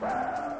Wow.